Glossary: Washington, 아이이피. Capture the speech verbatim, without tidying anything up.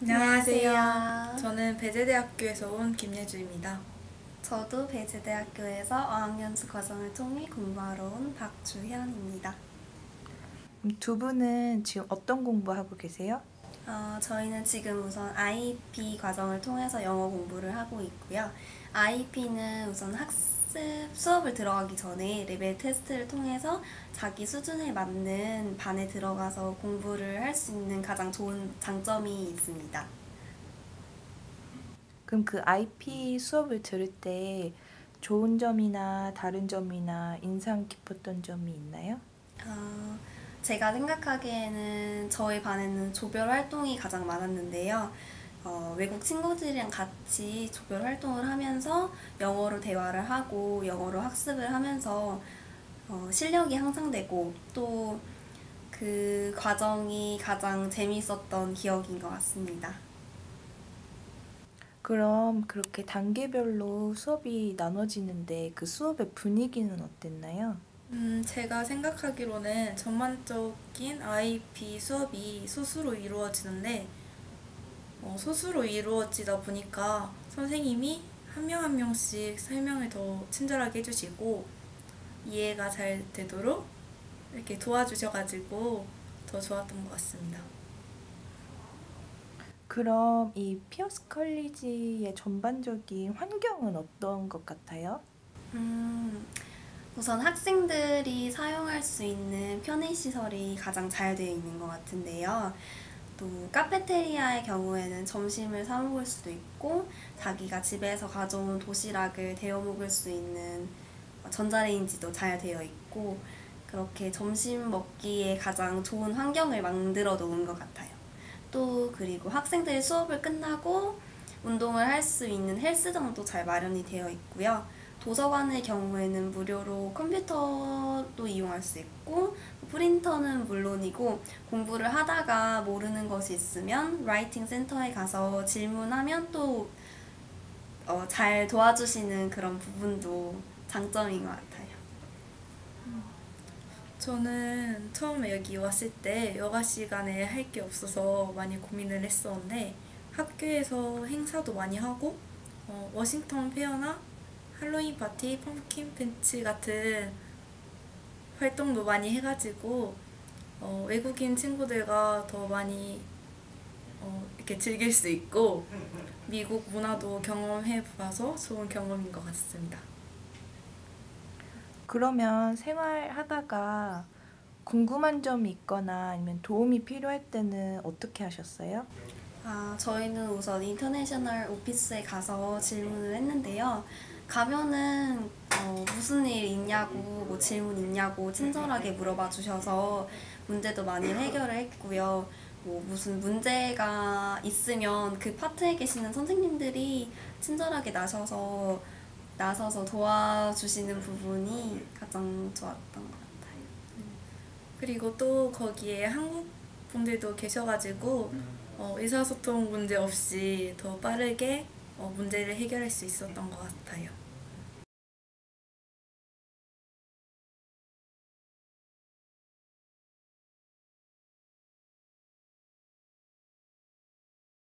안녕하세요. 저는 배재대학교에서 온 김예주입니다. 저도 배재대학교에서 어학연수 과정을 통해 공부하러 온 박주현입니다. 두 분은 지금 어떤 공부하고 계세요? 어, 저희는 지금 우선 아이이피 과정을 통해서 영어 공부를 하고 있고요. 아이이피는 우선 학습 수업을 들어가기 전에 레벨 테스트를 통해서 자기 수준에 맞는 반에 들어가서 공부를 할 수 있는 가장 좋은 장점이 있습니다. 그럼 그 아이이피 수업을 들을 때 좋은 점이나 다른 점이나 인상 깊었던 점이 있나요? 어... 제가 생각하기에는 저희 반에는 조별 활동이 가장 많았는데요. 어, 외국 친구들이랑 같이 조별 활동을 하면서 영어로 대화를 하고 영어로 학습을 하면서 어, 실력이 향상되고 또 그 과정이 가장 재미있었던 기억인 것 같습니다. 그럼 그렇게 단계별로 수업이 나눠지는데 그 수업의 분위기는 어땠나요? 음, 제가 생각하기로는 전반적인 아이이피 수업이 소수로 이루어지는데 어, 소수로 이루어지다 보니까 선생님이 한 명 한 명씩 설명을 더 친절하게 해주시고 이해가 잘 되도록 이렇게 도와주셔가지고 더 좋았던 것 같습니다. 그럼 이 피어스 컬리지의 전반적인 환경은 어떤 것 같아요? 음... 우선 학생들이 사용할 수 있는 편의시설이 가장 잘 되어 있는 것 같은데요. 또 카페테리아의 경우에는 점심을 사 먹을 수도 있고 자기가 집에서 가져온 도시락을 데워 먹을 수 있는 전자레인지도 잘 되어 있고 그렇게 점심 먹기에 가장 좋은 환경을 만들어 놓은 것 같아요. 또 그리고 학생들이 수업을 끝나고 운동을 할 수 있는 헬스장도 잘 마련이 되어 있고요. 도서관의 경우에는 무료로 컴퓨터도 이용할 수 있고 프린터는 물론이고 공부를 하다가 모르는 것이 있으면 라이팅 센터에 가서 질문하면 또 어, 잘 도와주시는 그런 부분도 장점인 것 같아요. 저는 처음에 여기 왔을 때 여가 시간에 할 게 없어서 많이 고민을 했었는데 학교에서 행사도 많이 하고 어, 워싱턴 페어나 할로윈 파티, 펌킨 벤치 같은 활동도 많이 해가지고 어, 외국인 친구들과 더 많이 어, 이렇게 즐길 수 있고 미국 문화도 경험해봐서 좋은 경험인 것 같습니다. 그러면 생활하다가 궁금한 점이 있거나 아니면 도움이 필요할 때는 어떻게 하셨어요? 아, 저희는 우선 인터내셔널 오피스에 가서 질문을 했는데요. 가면은 어, 무슨 일 있냐고, 뭐 질문 있냐고 친절하게 물어봐 주셔서 문제도 많이 해결을 했고요. 뭐 무슨 문제가 있으면 그 파트에 계시는 선생님들이 친절하게 나서서, 나서서 도와주시는 부분이 가장 좋았던 것 같아요. 그리고 또 거기에 한국 분들도 계셔가지고 어, 의사소통 문제 없이 더 빠르게 어, 문제를 해결할 수 있었던 것 같아요.